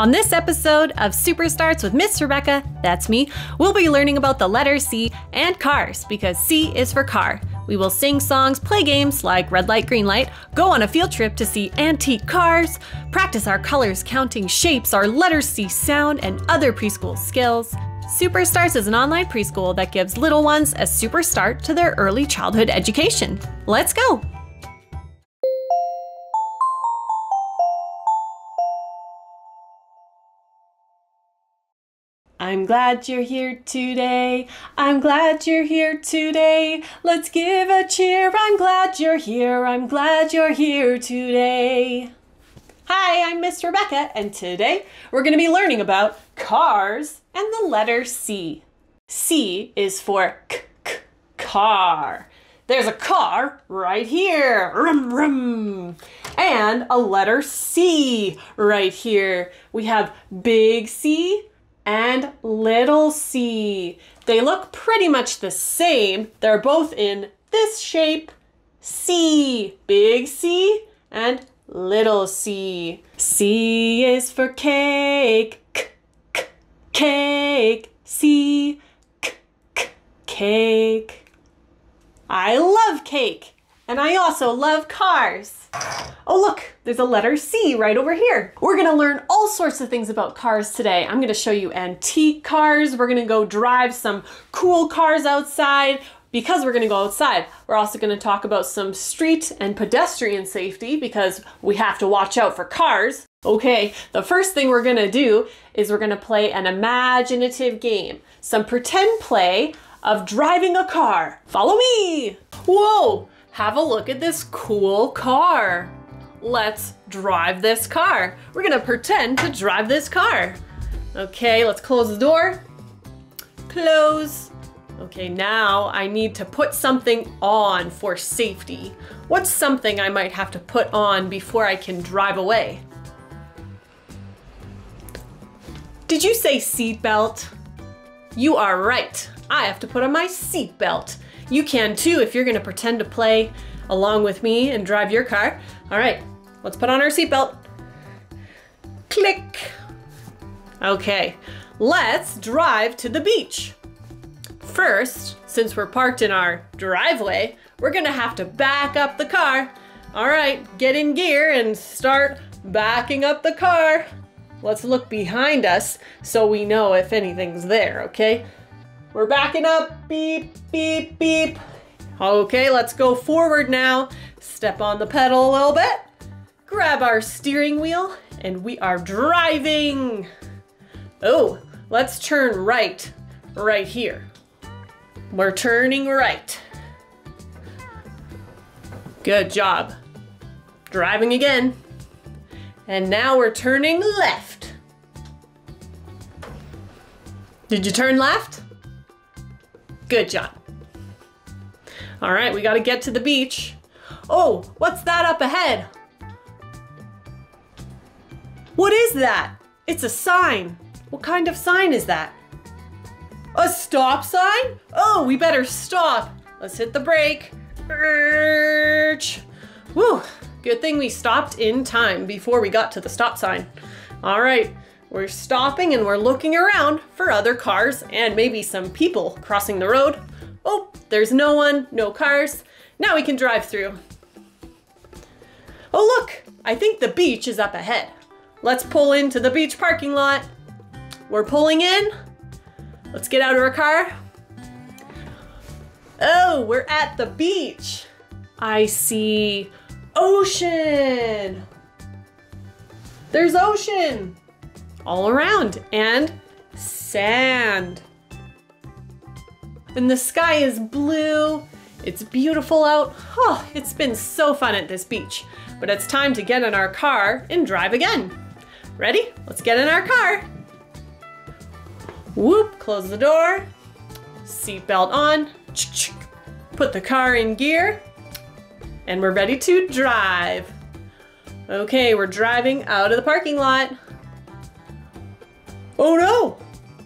On this episode of Super Starts with Ms. Rebecca, that's me, we'll be learning about the letter C and cars, because C is for car. We will sing songs, play games like Red Light, Green Light, go on a field trip to see antique cars, practice our colors, counting, shapes, our letter C sound, and other preschool skills. Super Starts is an online preschool that gives little ones a super start to their early childhood education. Let's go! I'm glad you're here today. I'm glad you're here today. Let's give a cheer. I'm glad you're here. I'm glad you're here today. Hi, I'm Ms. Rebecca, and today we're going to be learning about cars and the letter C. C is for car. There's a car right here. Rum, rum. And a letter C right here. We have big C and little C. They look pretty much the same. They're both in this shape. C, big C and little C. C is for cake, cake, C, cake. I love cake, and I also love cars. Oh look, there's a letter C right over here. We're gonna learn all sorts of things about cars today. I'm gonna show you antique cars. We're gonna go drive some cool cars outside. Because we're gonna go outside, we're also gonna talk about some street and pedestrian safety because we have to watch out for cars. Okay, the first thing we're gonna do is we're gonna play an imaginative game. Some pretend play of driving a car. Follow me! Whoa! Have a look at this cool car. Let's drive this car. We're gonna pretend to drive this car. Okay, let's close the door. Close. Okay, now I need to put something on for safety. What's something I might have to put on before I can drive away? Did you say seatbelt? You are right. I have to put on my seatbelt. You can too if you're gonna pretend to play along with me and drive your car. All right, let's put on our seatbelt. Click. Okay, let's drive to the beach. First, since we're parked in our driveway, we're gonna have to back up the car. All right, get in gear and start backing up the car. Let's look behind us so we know if anything's there, okay? We're backing up, beep, beep, beep. Okay, let's go forward now. Step on the pedal a little bit. Grab our steering wheel and we are driving. Oh, let's turn right here. We're turning right. Good job. Driving again. And now we're turning left. Did you turn left? Good job. All right, we gotta get to the beach. Oh, what's that up ahead? What is that? It's a sign. What kind of sign is that? A stop sign? Oh, we better stop. Let's hit the brake. Woo, good thing we stopped in time before we got to the stop sign. All right. We're stopping and we're looking around for other cars and maybe some people crossing the road. Oh, there's no one, no cars. Now we can drive through. Oh look, I think the beach is up ahead. Let's pull into the beach parking lot. We're pulling in. Let's get out of our car. Oh, we're at the beach. I see ocean. There's ocean all around and sand. And the sky is blue. It's beautiful out. Oh, it's been so fun at this beach, but it's time to get in our car and drive again. Ready? Let's get in our car. Whoop, close the door. Seatbelt on. Put the car in gear and we're ready to drive. Okay, we're driving out of the parking lot. Oh no!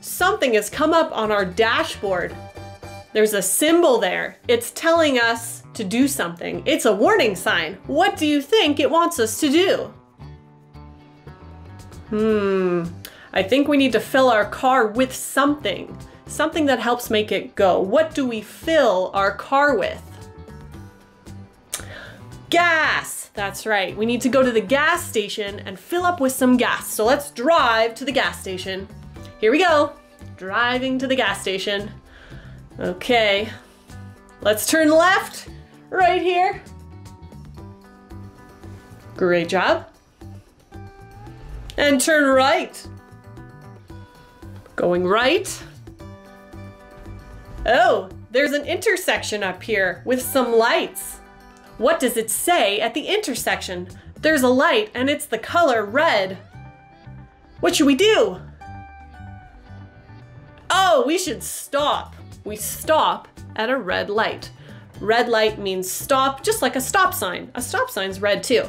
Something has come up on our dashboard. There's a symbol there. It's telling us to do something. It's a warning sign. What do you think it wants us to do? I think we need to fill our car with something. Something that helps make it go. What do we fill our car with? Gas! That's right. We need to go to the gas station and fill up with some gas. So let's drive to the gas station. Here we go. Driving to the gas station. Okay. Let's turn left right here. Great job. And turn right. Going right. Oh, there's an intersection up here with some lights. What does it say at the intersection? There's a light and it's the color red. What should we do? Oh, we should stop. We stop at a red light. Red light means stop, just like a stop sign. A stop sign's red too.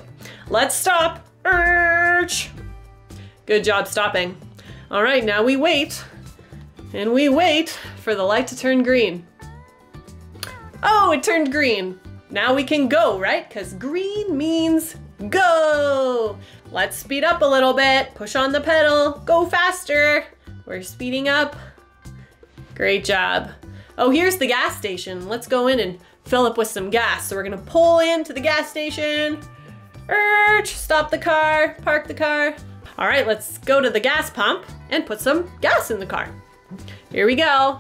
Let's stop. Good job stopping. All right, now we wait. And we wait for the light to turn green. Oh, it turned green. Now we can go, right? Because green means go. Let's speed up a little bit. Push on the pedal. Go faster. We're speeding up. Great job. Oh, here's the gas station. Let's go in and fill up with some gas. So we're going to pull into the gas station. Stop the car. Park the car. All right, let's go to the gas pump and put some gas in the car. Here we go.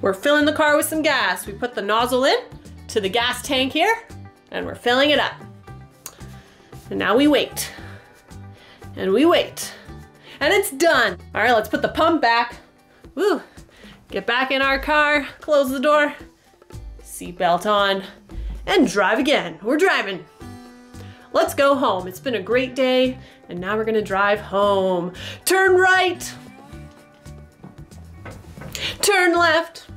We're filling the car with some gas. We put the nozzle in to the gas tank here and we're filling it up. And now we wait. And we wait. And it's done. All right, let's put the pump back. Woo. Get back in our car, close the door, seatbelt on, and drive again. We're driving. Let's go home. It's been a great day, and now we're gonna drive home. Turn right. Turn left.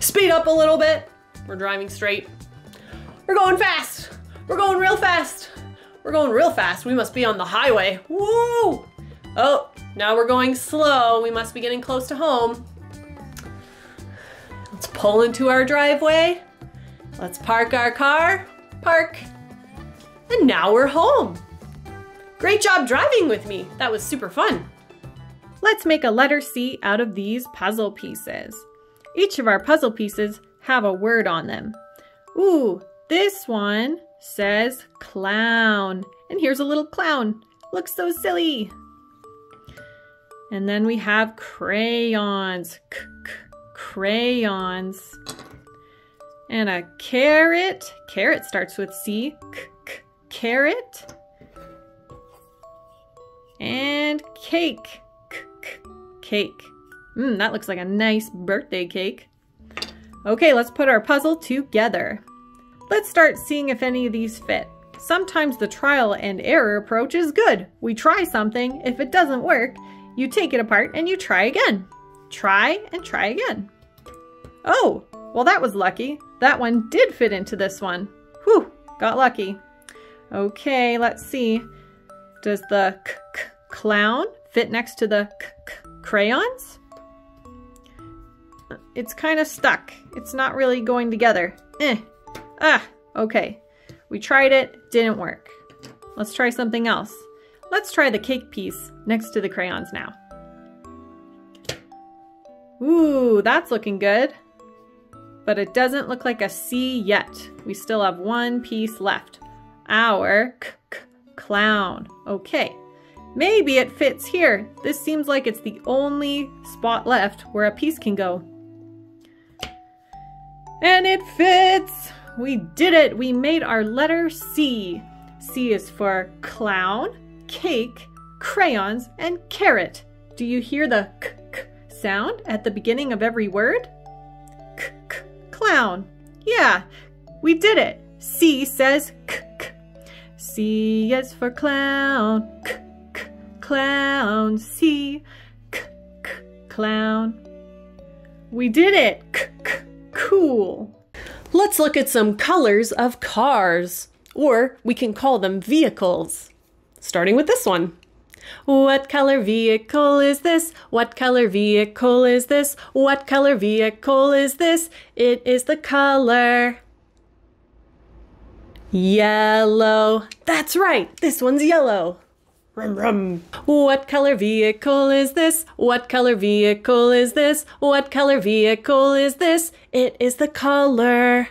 Speed up a little bit. We're driving straight. We're going fast. We're going real fast. We're going real fast. We must be on the highway. Woo! Oh, now we're going slow. We must be getting close to home. Let's pull into our driveway. Let's park our car. Park. And now we're home. Great job driving with me. That was super fun. Let's make a letter C out of these puzzle pieces. Each of our puzzle pieces have a word on them. Ooh, this one says clown. And here's a little clown. Looks so silly. And then we have crayons. Crayons. And a carrot. Carrot starts with C. Carrot. And cake. Cake. That looks like a nice birthday cake. Okay, let's put our puzzle together. Let's start seeing if any of these fit. Sometimes the trial and error approach is good. We try something. If it doesn't work, you take it apart and you try again. Try and try again. Oh, well, that was lucky. That one did fit into this one. Whew, got lucky. Okay, let's see. Does the clown fit next to the crayons? It's kind of stuck. It's not really going together. Okay. We tried it, didn't work. Let's try something else. Let's try the cake piece next to the crayons now. Ooh, that's looking good. But it doesn't look like a C yet. We still have one piece left. Our clown. Okay, maybe it fits here. This seems like it's the only spot left where a piece can go. And it fits. We did it. We made our letter C. C is for clown, cake, crayons, and carrot. Do you hear the k sound at the beginning of every word? Clown. Yeah, we did it. C says k. C is for clown. K. Clown. C. K. Clown. We did it. K. Cool. Let's look at some colors of cars, or we can call them vehicles, starting with this one. What color vehicle is this? What color vehicle is this? What color vehicle is this? It is the color Yellow. That's right. This one's yellow. Rum rum. What color vehicle is this? What color vehicle is this? What color vehicle is this? It is the color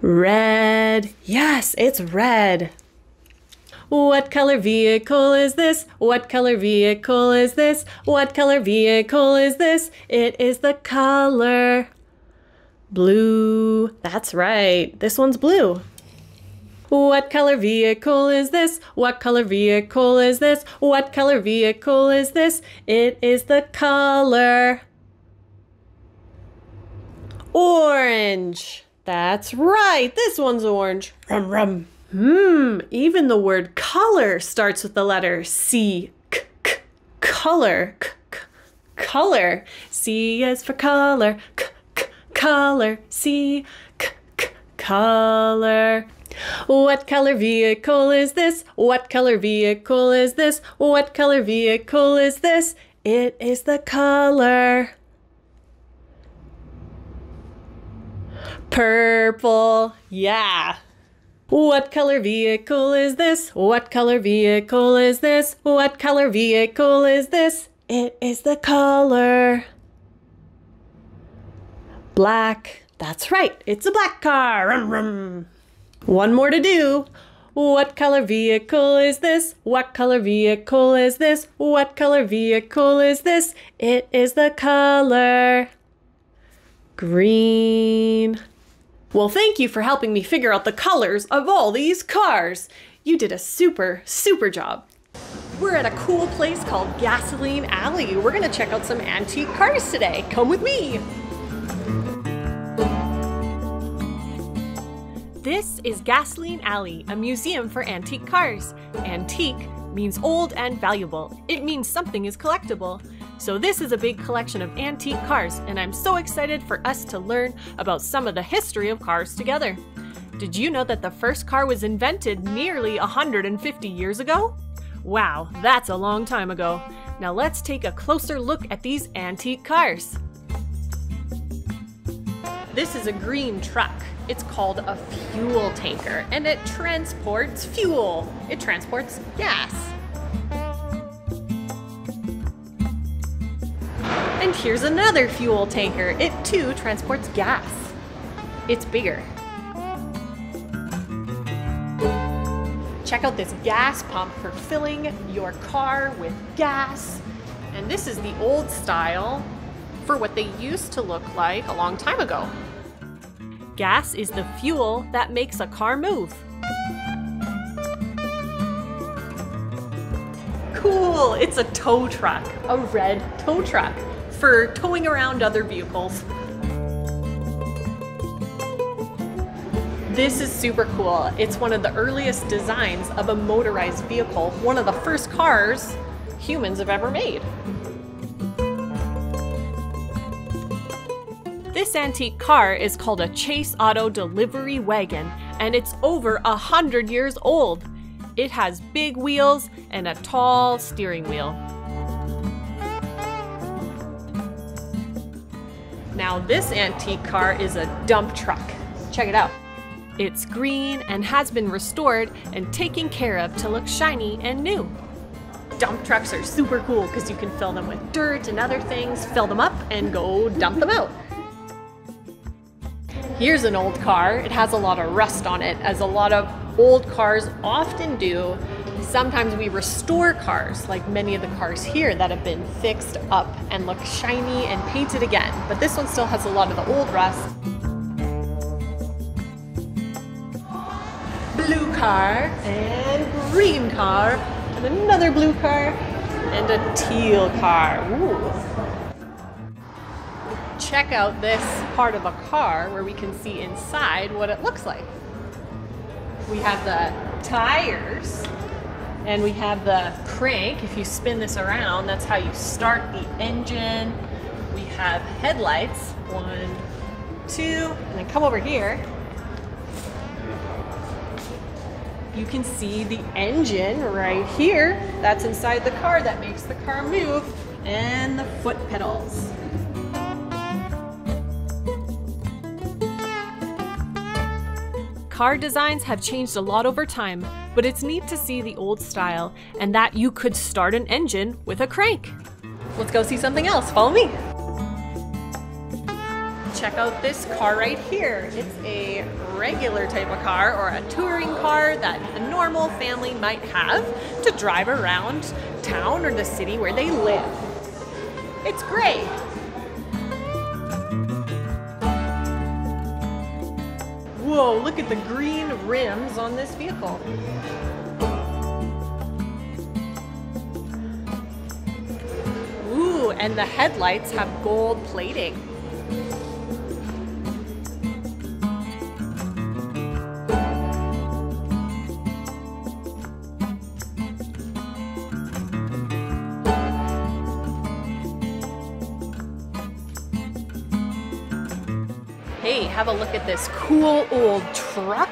red. Yes, it's red. What color vehicle is this? What color vehicle is this? What color vehicle is this? It is the color blue. That's right. This one's blue. What color vehicle is this? What color vehicle is this? What color vehicle is this? It is the color orange. That's right. This one's orange. Rum rum. Even the word color starts with the letter C. Color. Color. C is for color. Color. C. Color. What color vehicle is this? What color vehicle is this? What color vehicle is this? It is the color purple. Yeah. What color vehicle is this? What color vehicle is this? What color vehicle is this? It is the color black. That's right, it's a black car. Rum, rum. One more to do. What color vehicle is this? What color vehicle is this? What color vehicle is this? It is the color green. Well, thank you for helping me figure out the colors of all these cars. You did a super job. We're at a cool place called Gasoline Alley. We're gonna check out some antique cars today. Come with me. This is Gasoline Alley, a museum for antique cars. Antique means old and valuable. It means something is collectible. So this is a big collection of antique cars, and I'm so excited for us to learn about some of the history of cars together. Did you know that the first car was invented nearly 150 years ago? Wow, that's a long time ago. Now let's take a closer look at these antique cars. This is a green truck. It's called a fuel tanker, and it transports fuel. It transports gas. And here's another fuel tanker. It too transports gas. It's bigger. Check out this gas pump for filling your car with gas. And this is the old style for what they used to look like a long time ago. Gas is the fuel that makes a car move. Cool, it's a tow truck, a red tow truck for towing around other vehicles. This is super cool. It's one of the earliest designs of a motorized vehicle, one of the first cars humans have ever made. This antique car is called a Chase Auto Delivery Wagon, and it's over 100 years old. It has big wheels and a tall steering wheel. Now this antique car is a dump truck. Check it out. It's green and has been restored and taken care of to look shiny and new. Dump trucks are super cool because you can fill them with dirt and other things, fill them up and go dump them out. Here's an old car. It has a lot of rust on it, as a lot of old cars often do. Sometimes we restore cars, like many of the cars here that have been fixed up and look shiny and painted again. But this one still has a lot of the old rust. Blue car and green car and another blue car and a teal car. Ooh. Check out this part of a car where we can see inside what it looks like. We have the tires and we have the crank. If you spin this around, that's how you start the engine. We have headlights, 1, 2, and then come over here. You can see the engine right here. That's inside the car that makes the car move, and the foot pedals. Car designs have changed a lot over time, but it's neat to see the old style and that you could start an engine with a crank. Let's go see something else. Follow me. Check out this car right here. It's a regular type of car, or a touring car that a normal family might have to drive around town or the city where they live. It's great. Whoa, look at the green rims on this vehicle. Ooh, and the headlights have gold plating. Hey, have a look at this cool old truck.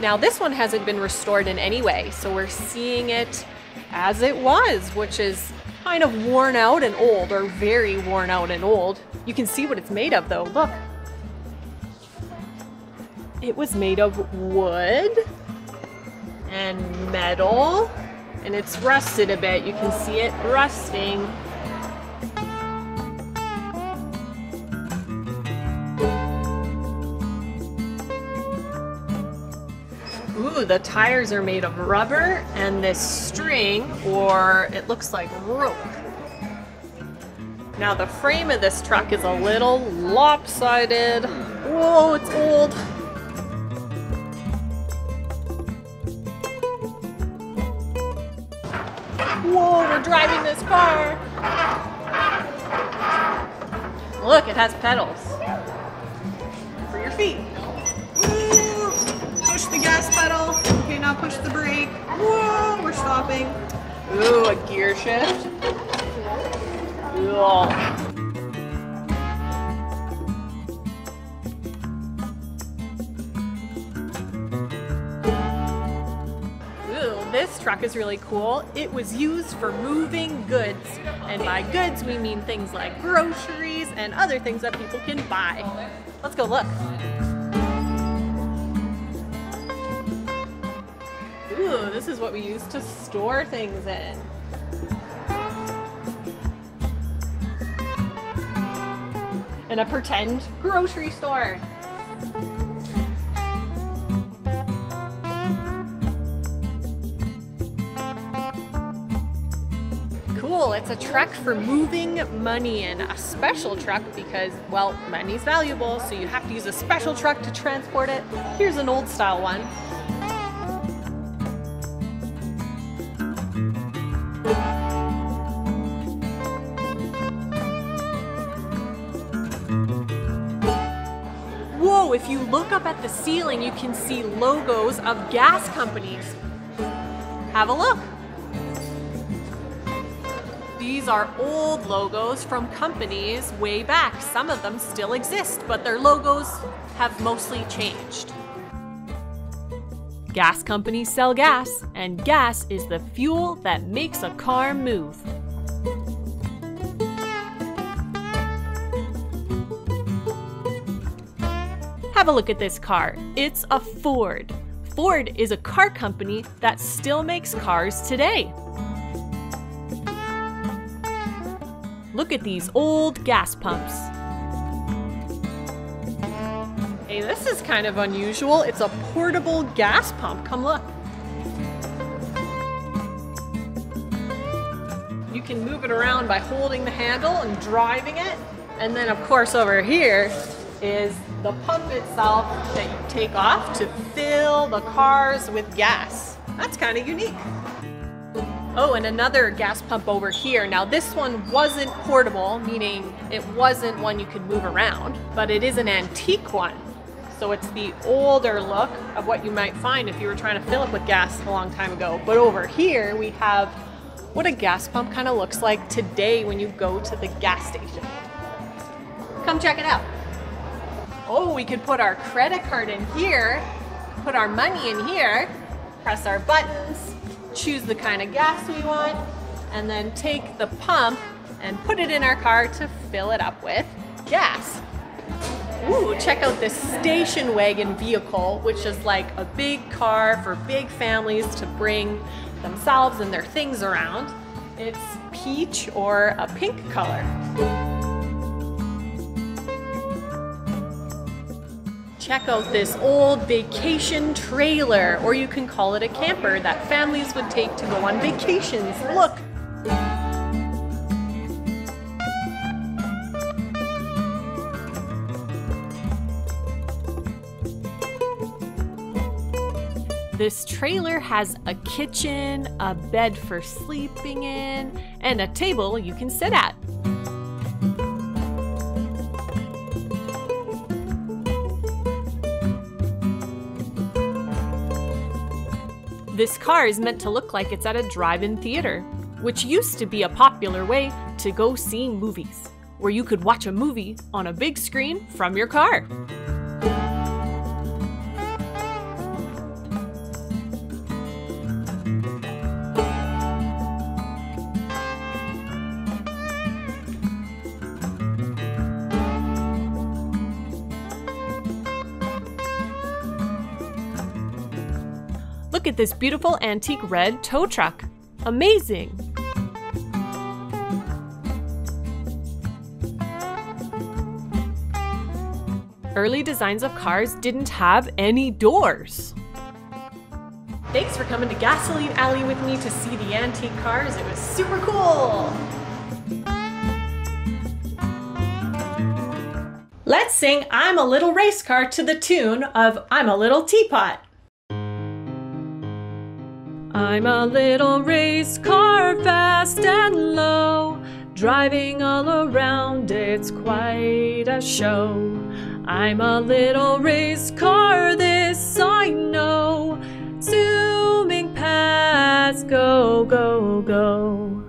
Now this one hasn't been restored in any way, so we're seeing it as it was, which is kind of worn out and old, or very worn out and old. You can see what it's made of though, look. It was made of wood and metal, and it's rusted a bit. You can see it rusting. Ooh, the tires are made of rubber and this string, or it looks like rope. Now the frame of this truck is a little lopsided. Whoa, it's old. Whoa, we're driving this car. Look, it has pedals for your feet. Push the gas pedal. Okay, now push the brake. Whoa, we're stopping. Ooh, a gear shift. Cool. Ooh, this truck is really cool. It was used for moving goods. And by goods, we mean things like groceries and other things that people can buy. Let's go look. Ooh, this is what we use to store things in. In a pretend grocery store. Cool, it's a truck for moving money in. A special truck because, well, money's valuable, so you have to use a special truck to transport it. Here's an old style one. Whoa, if you look up at the ceiling, you can see logos of gas companies. Have a look. These are old logos from companies way back. Some of them still exist, but their logos have mostly changed. Gas companies sell gas, and gas is the fuel that makes a car move. Have a look at this car. It's a Ford. Ford is a car company that still makes cars today. Look at these old gas pumps. Hey, this is kind of unusual. It's a portable gas pump. Come look. You can move it around by holding the handle and driving it. And then of course over here is the pump itself that you take off to fill the cars with gas. That's kind of unique. Oh, and another gas pump over here. Now this one wasn't portable, meaning it wasn't one you could move around, but it is an antique one. So it's the older look of what you might find if you were trying to fill up with gas a long time ago. But over here we have what a gas pump kind of looks like today when you go to the gas station. Come check it out. Oh, we could put our credit card in here, put our money in here, press our buttons, choose the kind of gas we want, and then take the pump and put it in our car to fill it up with gas. Ooh, check out this station wagon vehicle, which is like a big car for big families to bring themselves and their things around. It's peach or a pink color. Check out this old vacation trailer, or you can call it a camper, that families would take to go on vacations. Look! This trailer has a kitchen, a bed for sleeping in, and a table you can sit at. This car is meant to look like it's at a drive-in theater, which used to be a popular way to go see movies, where you could watch a movie on a big screen from your car. Look at this beautiful antique red tow truck. Amazing! Early designs of cars didn't have any doors. Thanks for coming to Gasoline Alley with me to see the antique cars. It was super cool! Let's sing I'm a Little Race Car to the tune of I'm a Little Teapot. I'm a little race car, fast and low, driving all around, it's quite a show. I'm a little race car, this I know, zooming past, go, go, go.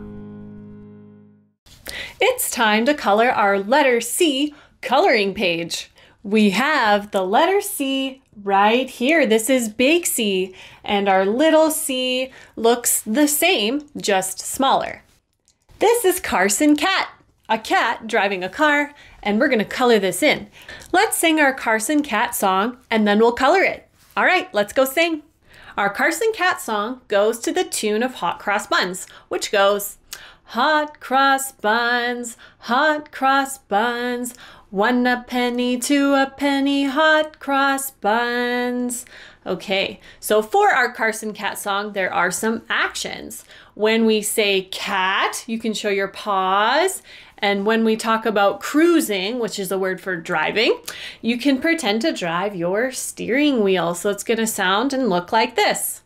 It's time to color our letter C coloring page. We have the letter C right here. This is big C, and our little C looks the same, just smaller. This is Carson Cat, a cat driving a car, and we're gonna color this in. Let's sing our Carson Cat song, and then we'll color it. All right, let's go sing. Our Carson Cat song goes to the tune of Hot Cross Buns, which goes, hot cross buns, 1 a penny, 2 a penny, hot cross buns. Okay, so for our Carson Cat song, there are some actions. When we say cat, you can show your paws. And when we talk about cruising, which is the word for driving, you can pretend to drive your steering wheel. So it's gonna sound and look like this.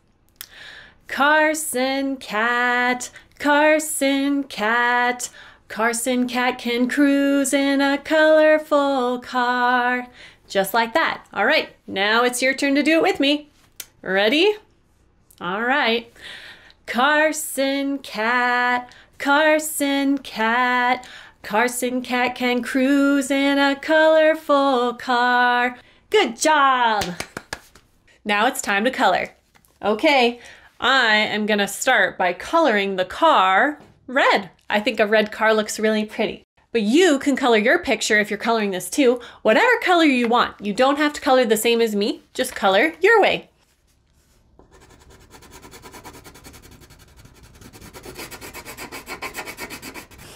Carson Cat, Carson Cat. Carson Cat can cruise in a colorful car. Just like that. All right, now it's your turn to do it with me. Ready? All right. Carson Cat, Carson Cat. Carson Cat can cruise in a colorful car. Good job! Now it's time to color. Okay, I am gonna start by coloring the car red. I think a red car looks really pretty. But you can color your picture if you're coloring this too, whatever color you want. You don't have to color the same as me, just color your way.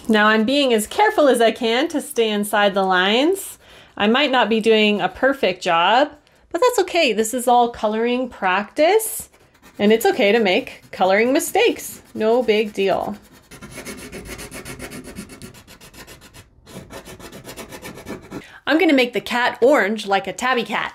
Now I'm being as careful as I can to stay inside the lines. I might not be doing a perfect job, but that's okay. This is all coloring practice, and it's okay to make coloring mistakes. No big deal. I'm gonna make the cat orange like a tabby cat.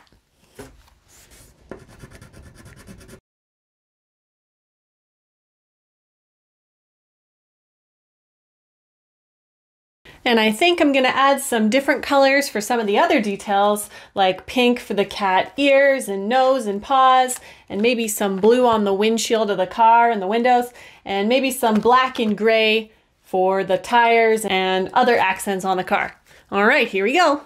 And I think I'm gonna add some different colors for some of the other details, like pink for the cat ears and nose and paws, and maybe some blue on the windshield of the car and the windows, and maybe some black and gray for the tires and other accents on the car. All right, here we go.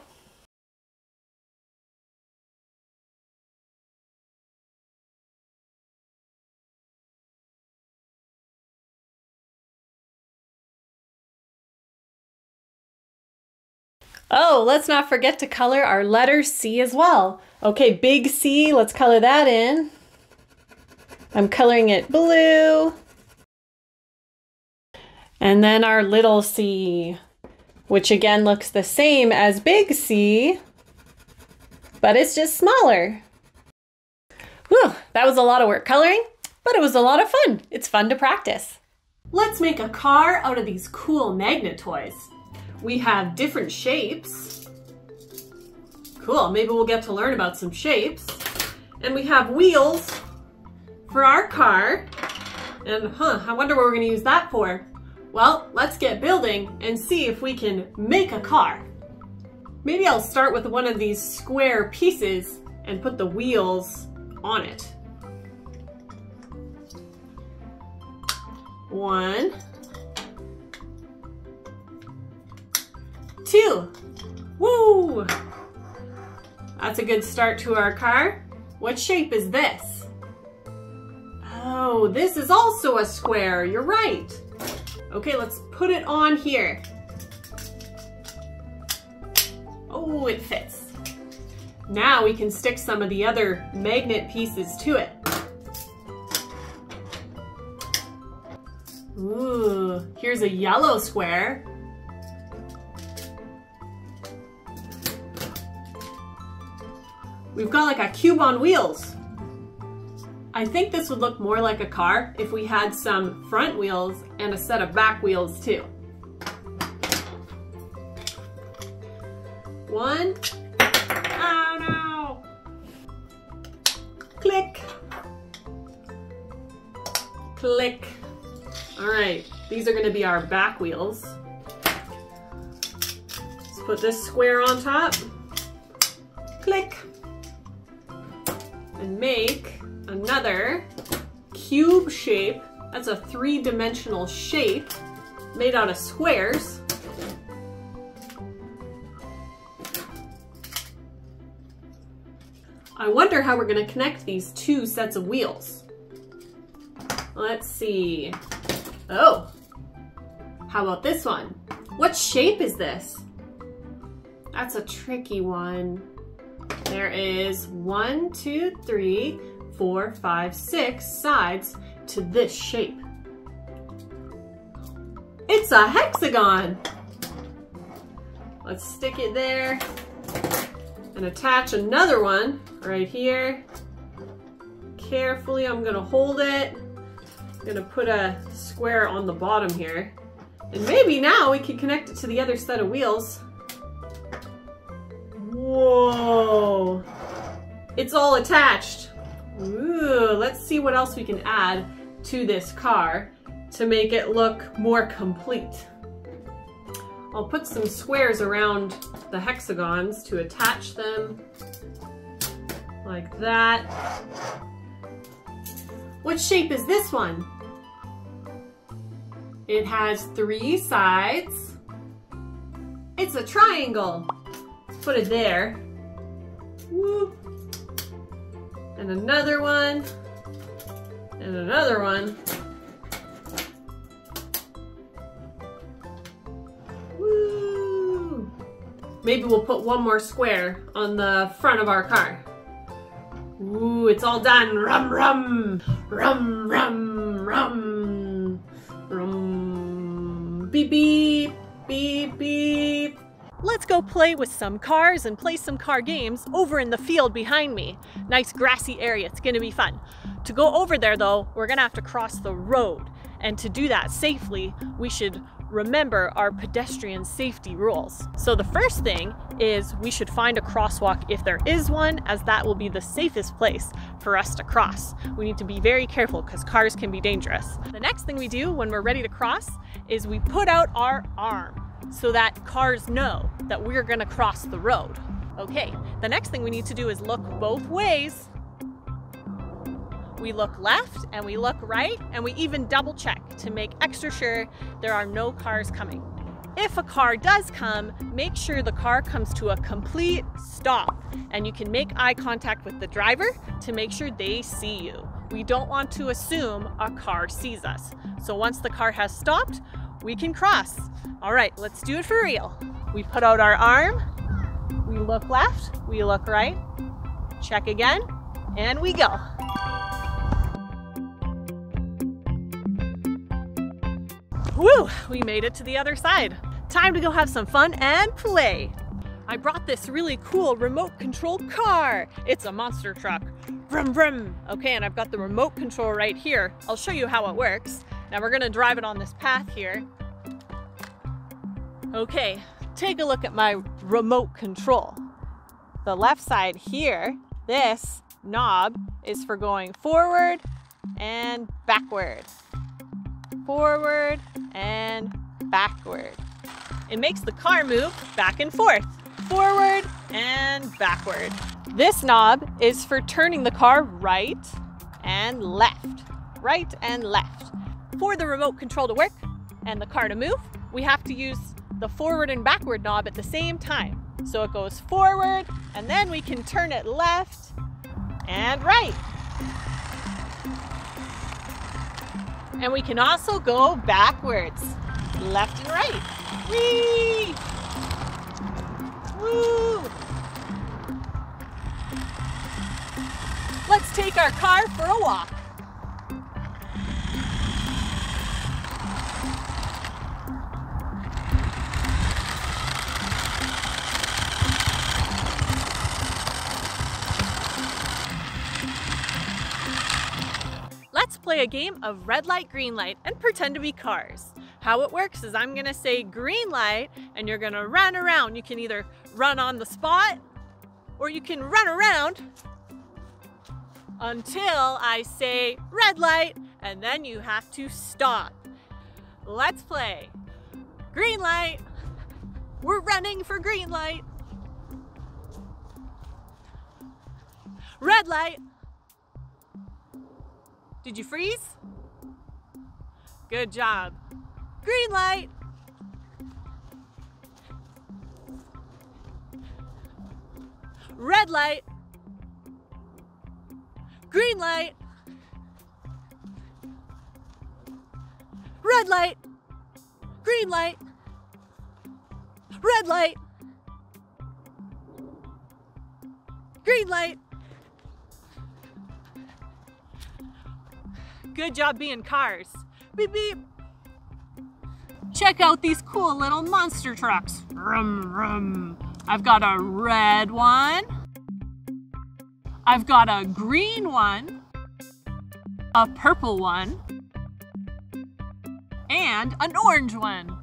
Oh, let's not forget to color our letter C as well. Okay, big C, let's color that in. I'm coloring it blue. And then our little C, which again looks the same as big C, but it's just smaller. Whew, that was a lot of work coloring, but it was a lot of fun. It's fun to practice. Let's make a car out of these cool magnet toys. We have different shapes. Cool, maybe we'll get to learn about some shapes. And we have wheels for our car. And I wonder what we're gonna use that for. Well, let's get building and see if we can make a car. Maybe I'll start with one of these square pieces and put the wheels on it. One, two, woo! That's a good start to our car. What shape is this? Oh, this is also a square, you're right. Okay, let's put it on here. Oh, it fits. Now we can stick some of the other magnet pieces to it. Ooh, here's a yellow square. We've got like a cube on wheels. I think this would look more like a car if we had some front wheels and a set of back wheels too. One. Oh no! Click. Click. All right, these are gonna be our back wheels. Let's put this square on top. Click. And make another cube shape. That's a three-dimensional shape made out of squares. I wonder how we're going to connect these two sets of wheels. Let's see. Oh, how about this one? What shape is this? That's a tricky one. There is 1, 2, 3, 4, 5, 6 sides to this shape. It's a hexagon. Let's stick it there and attach another one right here. Carefully, I'm gonna hold it. I'm gonna put a square on the bottom here. And maybe now we can connect it to the other set of wheels. Whoa, it's all attached. Ooh, let's see what else we can add to this car to make it look more complete. I'll put some squares around the hexagons to attach them, like that. What shape is this one? It has three sides. It's a triangle. Put it there. Whoop. And another one, and another one. Woo! Maybe we'll put one more square on the front of our car. Ooh, it's all done. Rum, rum, rum, rum, rum, rum. Beep, beep, beep, beep. Let's go play with some cars and play some car games over in the field behind me. Nice grassy area, it's gonna be fun. To go over there though, we're gonna have to cross the road. And to do that safely, we should remember our pedestrian safety rules. So the first thing is we should find a crosswalk if there is one, as that will be the safest place for us to cross. We need to be very careful because cars can be dangerous. The next thing we do when we're ready to cross is we put out our arm, so that cars know that we're gonna cross the road. Okay, the next thing we need to do is look both ways. We look left and we look right, and we even double check to make extra sure there are no cars coming. If a car does come, make sure the car comes to a complete stop, and you can make eye contact with the driver to make sure they see you. We don't want to assume a car sees us. So once the car has stopped, we can cross. All right, let's do it for real. We put out our arm, we look left, we look right, check again, and we go. Woo, we made it to the other side. Time to go have some fun and play. I brought this really cool remote control car. It's a monster truck. Vroom, vroom. Okay, and I've got the remote control right here. I'll show you how it works. Now we're gonna drive it on this path here. Okay, take a look at my remote control. The left side here, this knob is for going forward and backward. Forward and backward. It makes the car move back and forth. Forward and backward. This knob is for turning the car right and left. Right and left. For the remote control to work and the car to move, we have to use the forward and backward knob at the same time. So it goes forward and then we can turn it left and right. And we can also go backwards, left and right. Whee! Woo! Let's take our car for a walk. Let's play a game of red light, green light, and pretend to be cars. How it works is I'm gonna say green light and you're gonna run around. You can either run on the spot or you can run around until I say red light and then you have to stop. Let's play. Green light. We're running for green light. Red light. Did you freeze? Good job. Green light. Red light. Green light. Red light. Green light. Red light. Green light. Good job being cars. Beep, beep. Check out these cool little monster trucks. Vroom, vroom. I've got a red one. I've got a green one. A purple one. And an orange one.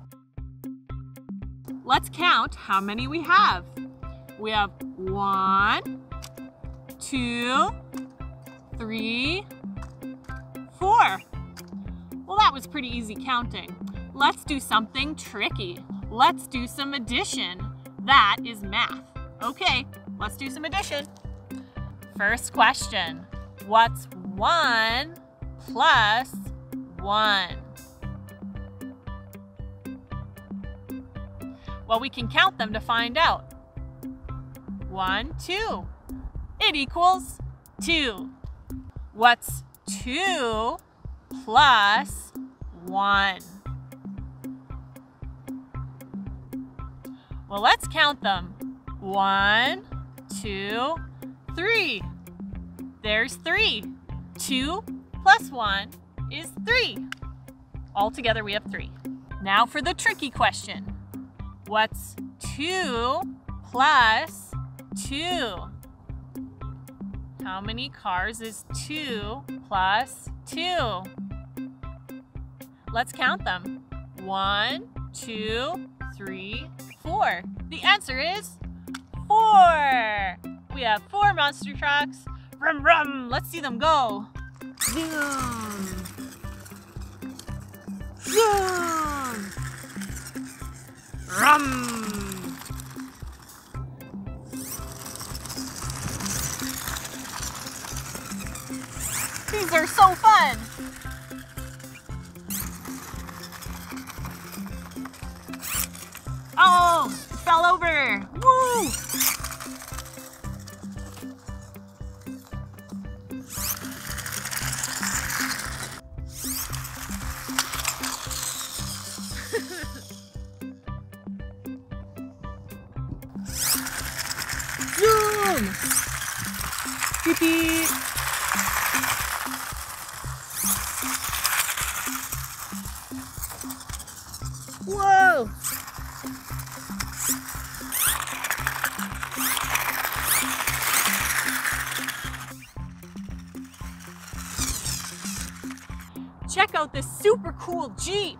Let's count how many we have. We have 1, 2, 3, 4. Well, that was pretty easy counting. Let's do something tricky. Let's do some addition. That is math. Okay, let's do some addition. First question, what's 1 plus 1? Well, we can count them to find out. 1, 2. It equals 2. What's 2 plus 1. Well, let's count them. 1, 2, 3. There's 3. 2 plus 1 is 3. Altogether, we have 3. Now for the tricky question. What's 2 plus 2? How many cars is 2 plus 2? Let's count them. 1, 2, 3, 4. The answer is 4. We have 4 monster trucks. Vroom, vroom. Let's see them go. Zoom. Zoom. Vroom. These are so fun! Oh! It fell over! Woo! Check out this super cool Jeep.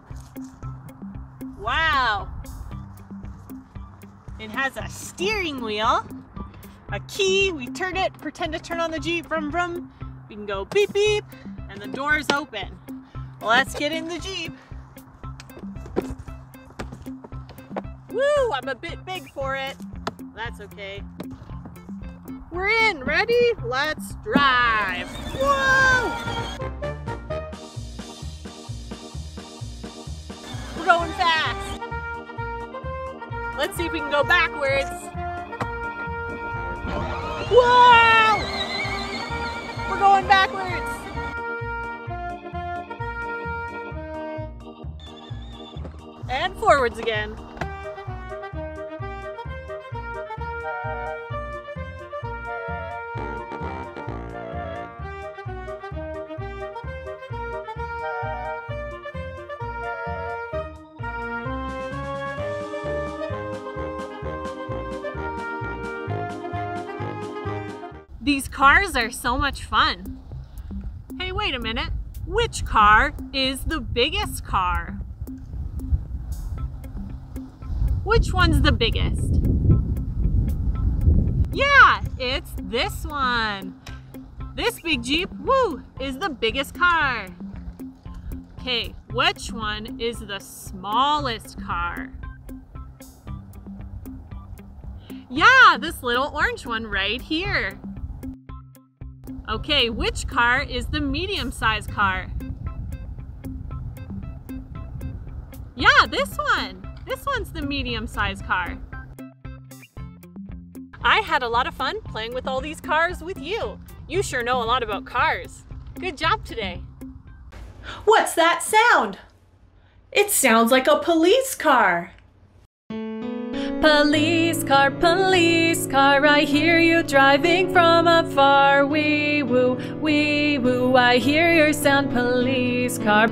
Wow. It has a steering wheel, a key. We turn it, pretend to turn on the Jeep, vroom vroom. We can go beep beep, and the doors open. Let's get in the Jeep. Woo, I'm a bit big for it. That's okay. We're in, ready? Let's drive. Whoa! We're going fast. Let's see if we can go backwards. Whoa! We're going backwards. And forwards again. These cars are so much fun. Hey, wait a minute. Which car is the biggest car? Which one's the biggest? Yeah, it's this one. This big Jeep, woo, is the biggest car. Okay, which one is the smallest car? Yeah, this little orange one right here. Okay, which car is the medium-sized car? Yeah, this one. This one's the medium-sized car. I had a lot of fun playing with all these cars with you. You sure know a lot about cars. Good job today. What's that sound? It sounds like a police car. Police car, I hear you driving from afar. Wee woo, I hear your sound. Police car,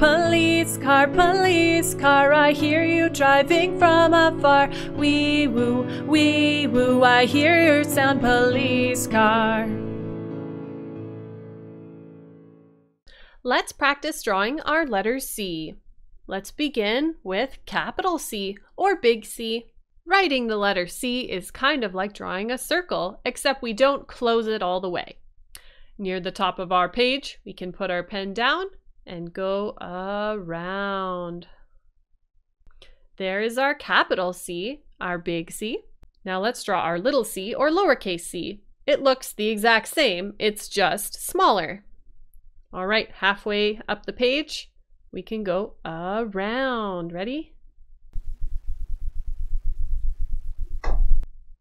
I hear you driving from afar. Wee woo, I hear your sound. Police car. Let's practice drawing our letter C. Let's begin with capital C or big C. Writing the letter C is kind of like drawing a circle, except we don't close it all the way. Near the top of our page, we can put our pen down and go around. There is our capital C, our big C. Now let's draw our little c or lowercase c. It looks the exact same, it's just smaller. All right, halfway up the page, we can go around. Ready?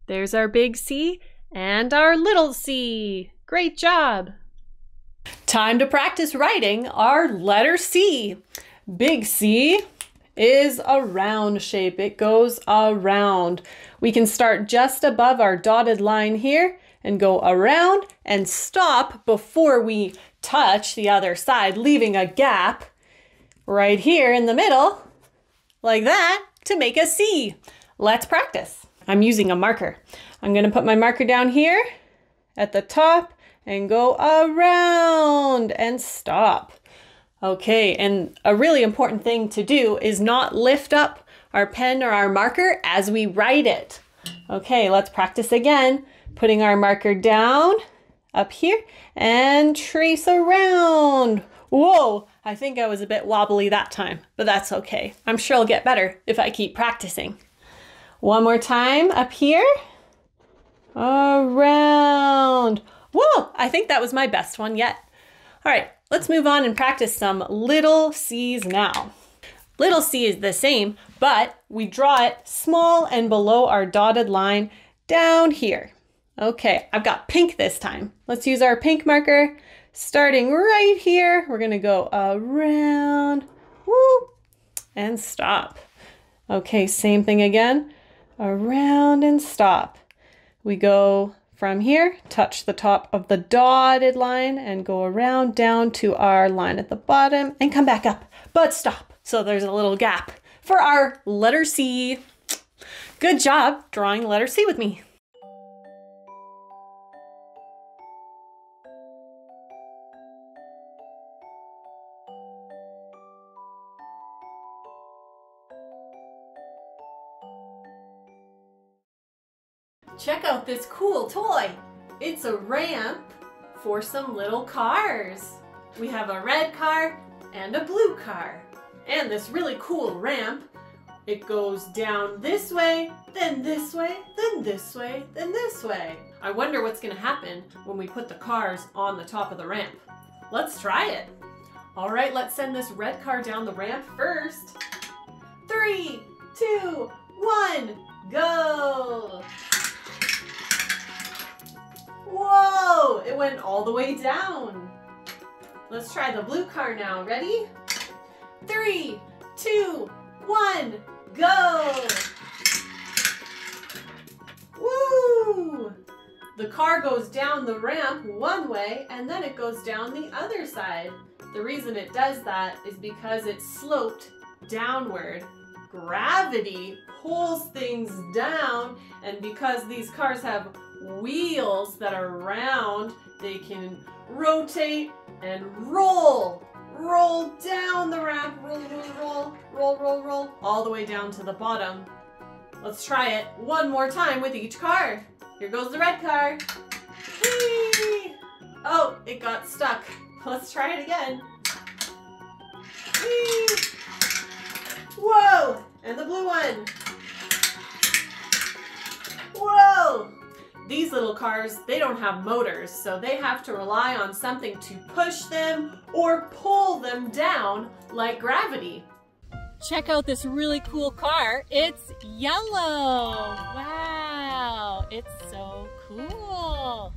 There's our big C and our little c. Great job. Time to practice writing our letter C. Big C is a round shape. It goes around. We can start just above our dotted line here and go around and stop before we touch the other side, leaving a gap right here in the middle like that to make a C. Let's practice. I'm using a marker. I'm going to put my marker down here at the top and go around and stop. Okay, and a really important thing to do is not lift up our pen or our marker as we write it. Okay, let's practice again. Putting our marker down up here and trace around. Whoa, I think I was a bit wobbly that time, but that's okay. I'm sure I'll get better if I keep practicing. One more time up here. Around. Whoa, I think that was my best one yet. All right, let's move on and practice some little c's now. Little c is the same, but we draw it small and below our dotted line down here. Okay, I've got pink this time. Let's use our pink marker. Starting right here, we're gonna go around, whoop, and stop. Okay, same thing again. Around and stop. We go from here, touch the top of the dotted line and go around down to our line at the bottom and come back up, but stop. So there's a little gap for our letter C. Good job drawing letter C with me. Check out this cool toy. It's a ramp for some little cars. We have a red car and a blue car. And this really cool ramp. It goes down this way, then this way, then this way, then this way. I wonder what's gonna happen when we put the cars on the top of the ramp. Let's try it. All right, let's send this red car down the ramp first. 3, 2, 1, go! Whoa, it went all the way down. Let's try the blue car now, ready? 3, 2, 1, go! Woo! The car goes down the ramp one way and then it goes down the other side. The reason it does that is because it's sloped downward. Gravity pulls things down, and because these cars have wheels that are round, they can rotate and roll. Roll down the ramp, roll, roll, roll, roll, roll, roll, all the way down to the bottom. Let's try it one more time with each car. Here goes the red car. Whee! Oh, it got stuck. Let's try it again. Whee! Whoa! And the blue one. Whoa! These little cars, they don't have motors, so they have to rely on something to push them or pull them down like gravity. Check out this really cool car. It's yellow. Wow, it's so cool.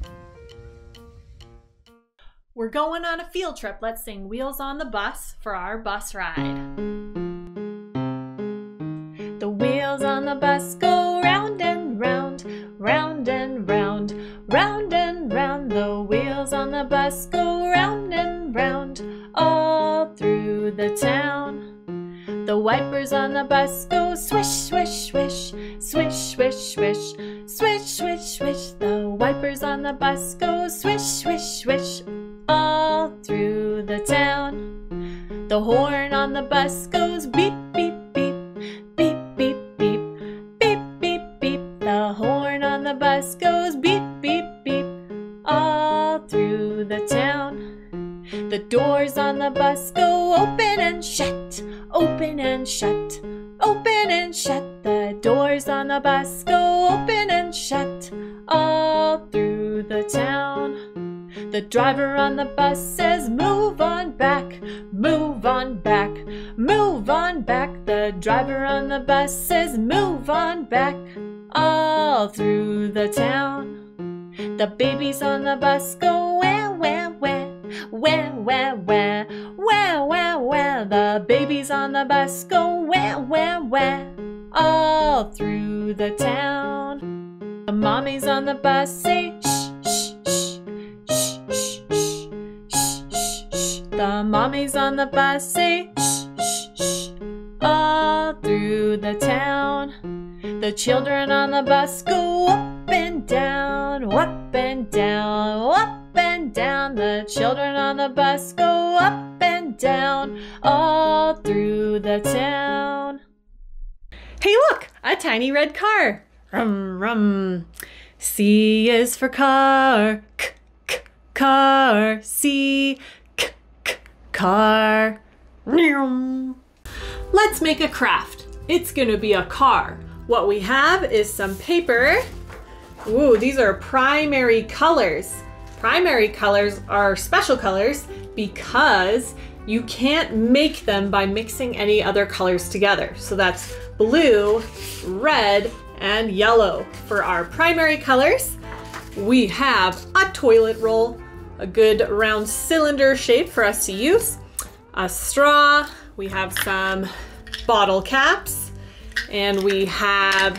We're going on a field trip. Let's sing Wheels on the Bus for our bus ride. The wheels on the bus go round and round, round and round, round and round. The wheels on the bus go round and round, all through the town. The wipers on the bus go swish, swish, swish, swish, swish, swish, swish, swish, swish. The wipers on the bus go swish, swish, swish, all through the town. The horn on the bus goes beep, beep, beep, beep, beep, beep, beep, beep, beep. The horn on the bus goes beep, beep, beep, all through the town. The doors on the bus go open and shut, open and shut, open and shut. The doors on the bus go open and shut, all through the town. The driver on the bus says, move on back, move on back, move on back. The driver on the bus says, move on back, all through the town. The babies on the bus go wah, wah, wah, wah, wah, wah, wah, wah, wah. The babies on the bus go wah, wah, wah, all through the town. The mommies on the bus say shh, shh, shh, shh, shh, shh, shh. The mommies on the bus say shh, shh, shh, all through the town. The children on the bus go up and down, up and down, up and down. The children on the bus go up and down, all through the town. Hey look, a tiny red car. Rum, rum. C is for car, k, k, car. C, k, k, car. Let's make a craft. It's gonna be a car. What we have is some paper. Ooh, these are primary colors. Primary colors are special colors because you can't make them by mixing any other colors together. So that's blue, red, and yellow. For our primary colors, we have a toilet roll, a good round cylinder shape for us to use, a straw, we have some bottle caps, and we have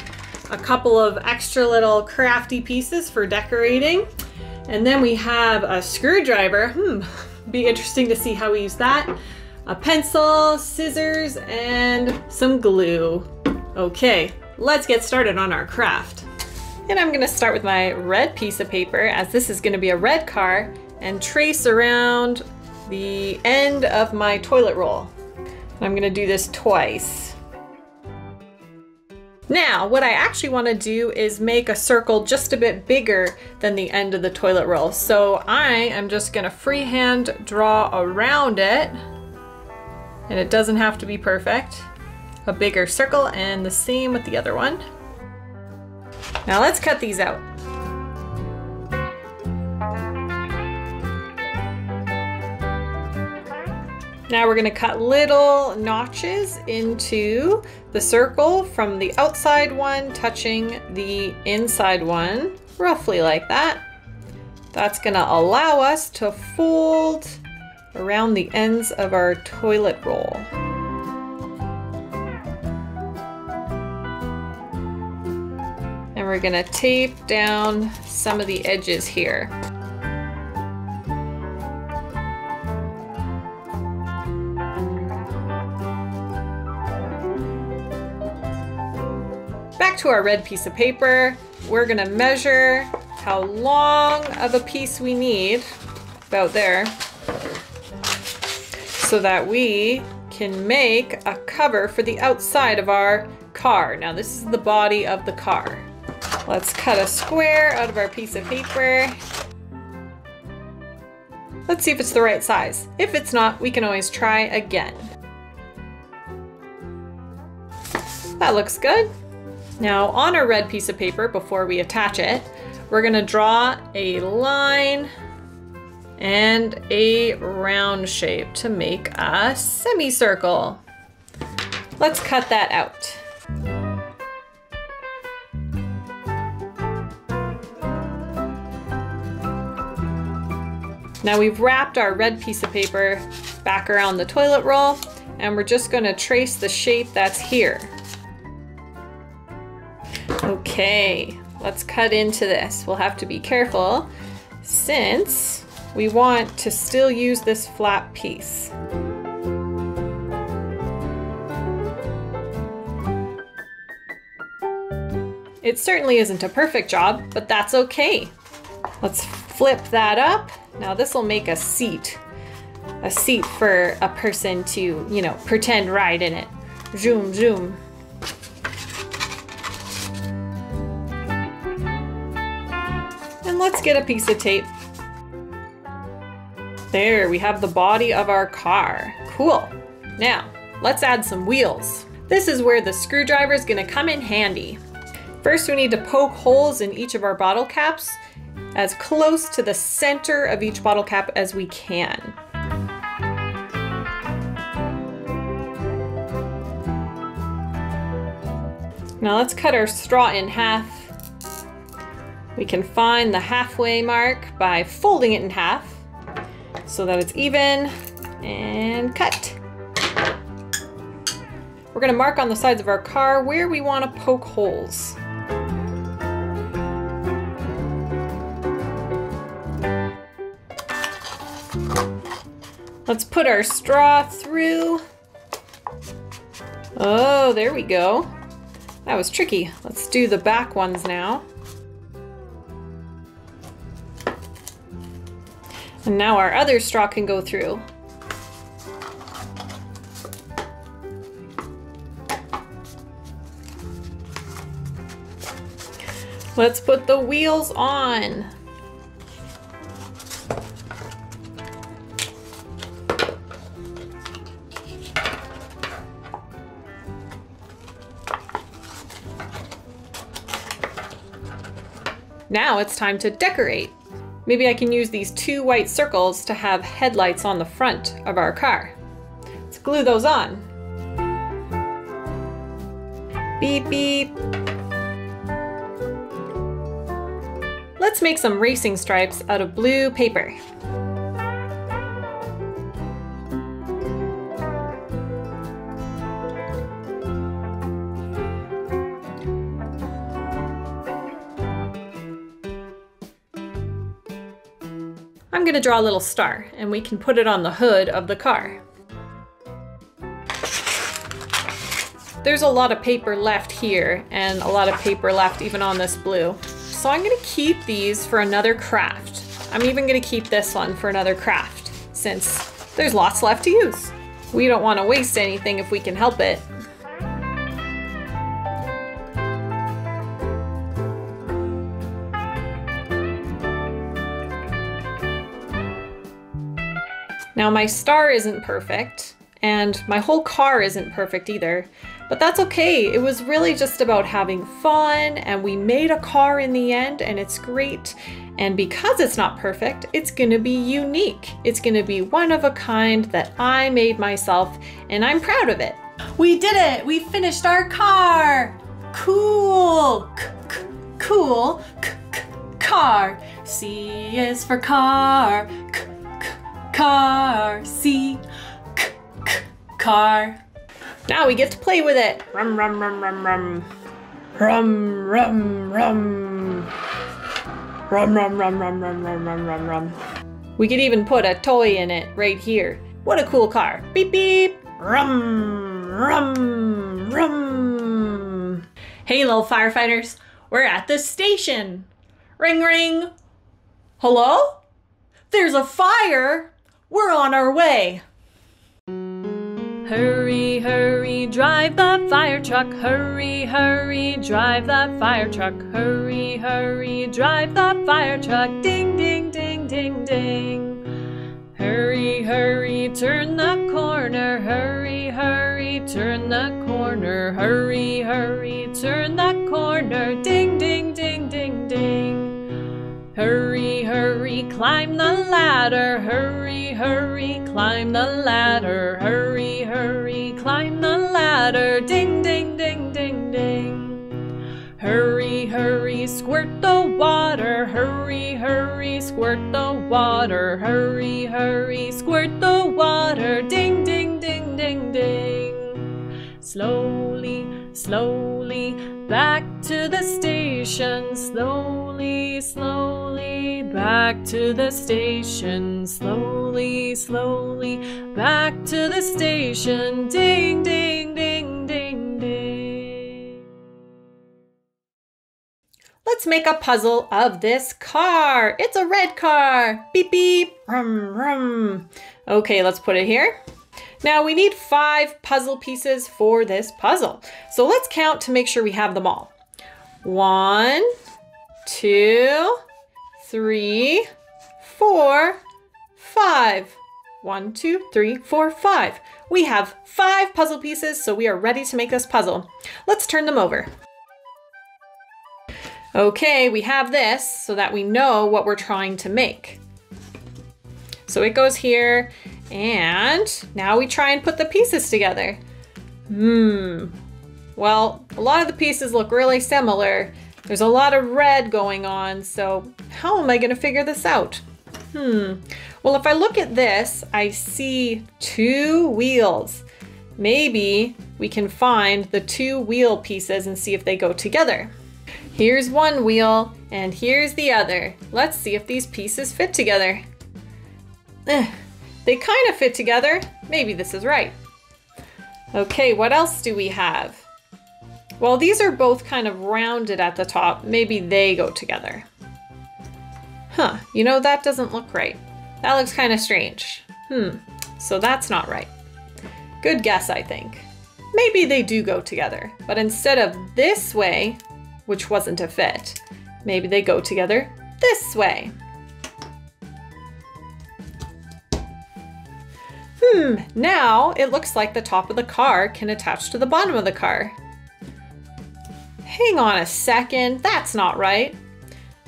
a couple of extra little crafty pieces for decorating. And then we have a screwdriver. Be interesting to see how we use that. A pencil, scissors, and some glue. Okay, let's get started on our craft. And I'm gonna start with my red piece of paper, as this is gonna be a red car, and trace around the end of my toilet roll. I'm gonna do this twice. Now, what I actually want to do is make a circle just a bit bigger than the end of the toilet roll. So I am just going to freehand draw around it, and it doesn't have to be perfect. A bigger circle, and the same with the other one. Now let's cut these out. Now we're going to cut little notches into the circle from the outside one touching the inside one, roughly like that. That's going to allow us to fold around the ends of our toilet roll. And we're going to tape down some of the edges here. Back to our red piece of paper, we're going to measure how long of a piece we need, about there, so that we can make a cover for the outside of our car. Now this is the body of the car. Let's cut a square out of our piece of paper. Let's see if it's the right size. If it's not, we can always try again. That looks good. Now on our red piece of paper, before we attach it, we're going to draw a line and a round shape to make a semicircle. Let's cut that out. Now we've wrapped our red piece of paper back around the toilet roll, and we're just going to trace the shape that's here. Okay, let's cut into this. We'll have to be careful since we want to still use this flat piece. It certainly isn't a perfect job, but that's okay. Let's flip that up. Now this will make a seat for a person to, you know, pretend ride in it. Zoom, zoom. Let's get a piece of tape. There, we have the body of our car. Cool. Now, let's add some wheels. This is where the screwdriver is going to come in handy. First, we need to poke holes in each of our bottle caps as close to the center of each bottle cap as we can. Now, let's cut our straw in half. We can find the halfway mark by folding it in half so that it's even, and cut. We're going to mark on the sides of our car where we want to poke holes. Let's put our straw through. Oh, there we go. That was tricky. Let's do the back ones now. And now our other straw can go through. Let's put the wheels on. Now it's time to decorate. Maybe I can use these two white circles to have headlights on the front of our car. Let's glue those on. Beep, beep. Let's make some racing stripes out of blue paper. I'm going to draw a little star, and we can put it on the hood of the car. There's a lot of paper left here, and a lot of paper left even on this blue. So I'm going to keep these for another craft. I'm even going to keep this one for another craft, since there's lots left to use. We don't want to waste anything if we can help it. Now my star isn't perfect, and my whole car isn't perfect either, but that's okay. It was really just about having fun, and we made a car in the end, and it's great. And because it's not perfect, it's gonna be unique. It's gonna be one of a kind that I made myself, and I'm proud of it. We did it! We finished our car! Cool! Cool! Car! C is for car! Car! C! Car! Now we get to play with it! Rum rum rum rum rum! Rum rum rum! Rum rum rum rum rum rum rum rum rum. We could even put a toy in it right here. What a cool car! Beep beep! Rum rum rum. Hey little firefighters, we're at the station. Ring ring. Hello? There's a fire. We're on our way. Hurry, hurry, drive that fire truck. Hurry, hurry, drive that fire truck. Hurry, hurry, drive that fire truck. Ding, ding, ding, ding, ding. Hurry, hurry, turn the corner. Hurry, hurry, turn the corner. Hurry, hurry, turn the corner. Ding, ding, ding, ding, ding. Hurry, hurry, climb the ladder. Hurry, hurry, climb the ladder. Hurry, hurry, climb the ladder. Ding, ding, ding, ding, ding. Hurry, hurry, squirt the water. Hurry, hurry, squirt the water. Hurry, hurry, squirt the water. Ding, ding, ding, ding, ding. Slowly, slowly, back to the station. Slowly, slowly, back to the station. Slowly, slowly, back to the station. Ding, ding, ding, ding, ding. Let's make a puzzle of this car. It's a red car. Beep, beep, rum, rum. Okay, let's put it here. Now we need 5 puzzle pieces for this puzzle. So let's count to make sure we have them all. 1, 2, 3, 4, 5. 1, 2, 3, 4, 5. We have 5 puzzle pieces, so we are ready to make this puzzle. Let's turn them over. Okay, we have this so that we know what we're trying to make. So it goes here, and now we try and put the pieces together. Well, a lot of the pieces look really similar. There's a lot of red going on, so how am I gonna figure this out? Well, if I look at this, I see 2 wheels. Maybe we can find the 2 wheel pieces and see if they go together. Here's one wheel, and here's the other. Let's see if these pieces fit together. They kind of fit together. Maybe this is right. Okay, what else do we have? Well, these are both kind of rounded at the top. Maybe they go together. You know, that doesn't look right. That looks kind of strange. So that's not right. Good guess, I think. Maybe they do go together, but instead of this way, which wasn't a fit, maybe they go together this way. Now it looks like the top of the car can attach to the bottom of the car. Hang on a second, that's not right.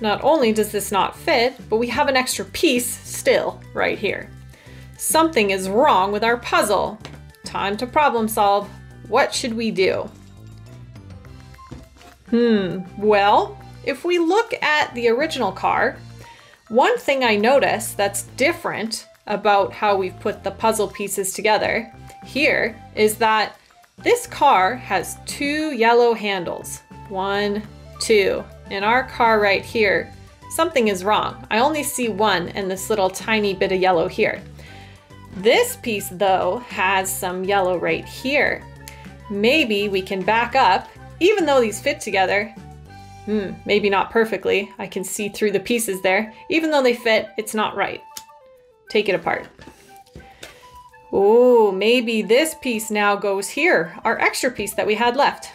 Not only does this not fit, but we have an extra piece still right here. Something is wrong with our puzzle. Time to problem solve. What should we do? Well, if we look at the original car, one thing I notice that's different about how we've put the puzzle pieces together here is that this car has 2 yellow handles. 1, 2. In our car right here, something is wrong. I only see 1 and this little tiny bit of yellow here. This piece though has some yellow right here. Maybe we can back up, even though these fit together. Maybe not perfectly. I can see through the pieces there. Even though they fit, it's not right. Take it apart. Oh, maybe this piece now goes here, our extra piece that we had left.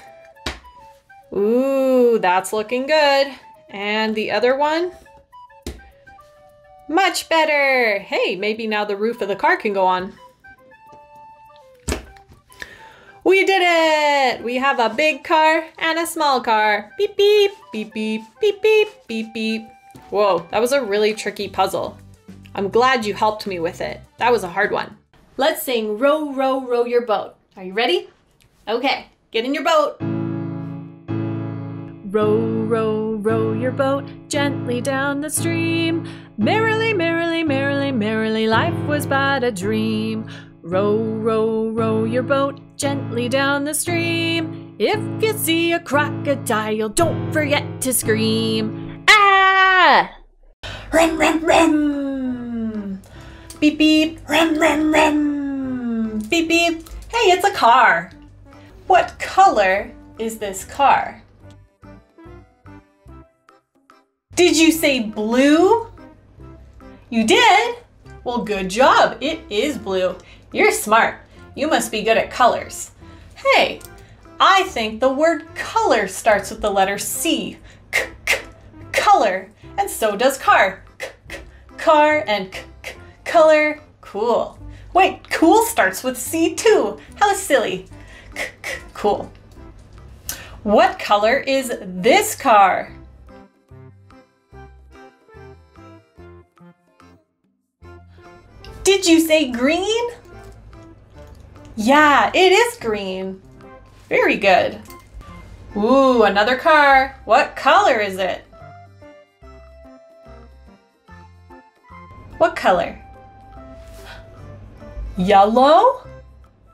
Ooh, that's looking good. And the other one? Much better! Hey, maybe now the roof of the car can go on. We did it! We have a big car and a small car. Beep, beep, beep, beep, beep, beep, beep, beep. Whoa, that was a really tricky puzzle. I'm glad you helped me with it. That was a hard one. Let's sing Row, Row, Row Your Boat. Are you ready? Okay, get in your boat. Row, row, row your boat gently down the stream. Merrily, merrily, merrily, merrily, life was but a dream. Row, row, row your boat gently down the stream. If you see a crocodile, don't forget to scream. Ah! Rum, rum, rum. Beep, beep. Rum, rum, rum. Beep, beep. Hey, it's a car. What color is this car? Did you say blue? You did? Well, good job. It is blue. You're smart. You must be good at colors. Hey, I think the word color starts with the letter C. C, color. And so does car. C, car and c, color. Cool. Wait, cool starts with C too. How silly. C, cool. What color is this car? Did you say green? Yeah, it is green. Very good. Ooh, another car. What color is it? What color? Yellow?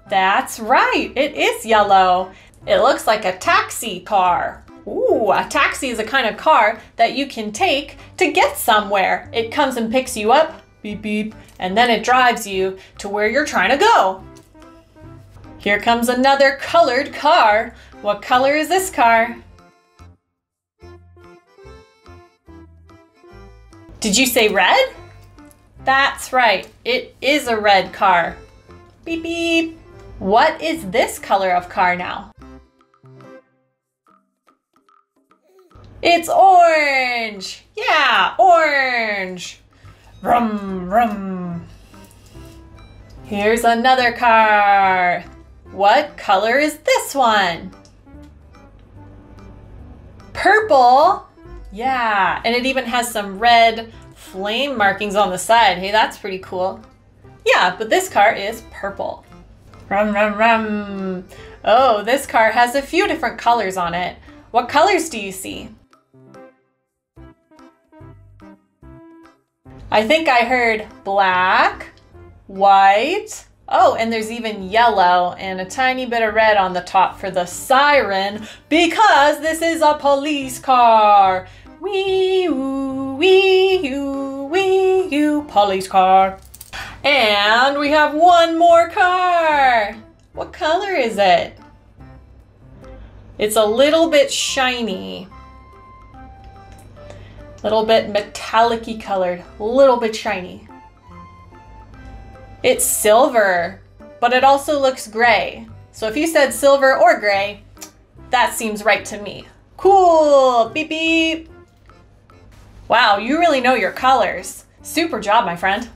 That's right, it is yellow. It looks like a taxi car. Ooh, a taxi is a kind of car that you can take to get somewhere. It comes and picks you up. Beep, beep, and then it drives you to where you're trying to go. Here comes another colored car. What color is this car? Did you say red? That's right, it is a red car. Beep, beep. What is this color of car now? It's orange. Yeah, orange. Rum, rum. Here's another car. What color is this one? Purple. Yeah, and it even has some red flame markings on the side. Hey, that's pretty cool. Yeah, but this car is purple. Rum, rum, rum. Oh, this car has a few different colors on it. What colors do you see? I think I heard black, white, oh, and there's even yellow and a tiny bit of red on the top for the siren because this is a police car. Wee-oo, wee-oo, wee-oo, police car. And we have one more car. What color is it? It's a little bit shiny. Little bit metallic-y colored, little bit shiny. It's silver, but it also looks gray. So if you said silver or gray, that seems right to me. Cool, beep beep. Wow, you really know your colors. Super job, my friend.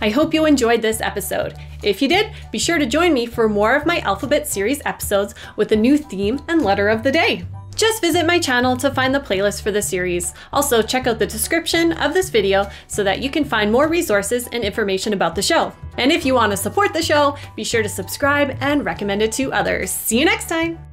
I hope you enjoyed this episode. If you did, be sure to join me for more of my alphabet series episodes with a new theme and letter of the day. Just visit my channel to find the playlist for the series. Also, check out the description of this video so that you can find more resources and information about the show. And if you want to support the show, be sure to subscribe and recommend it to others. See you next time!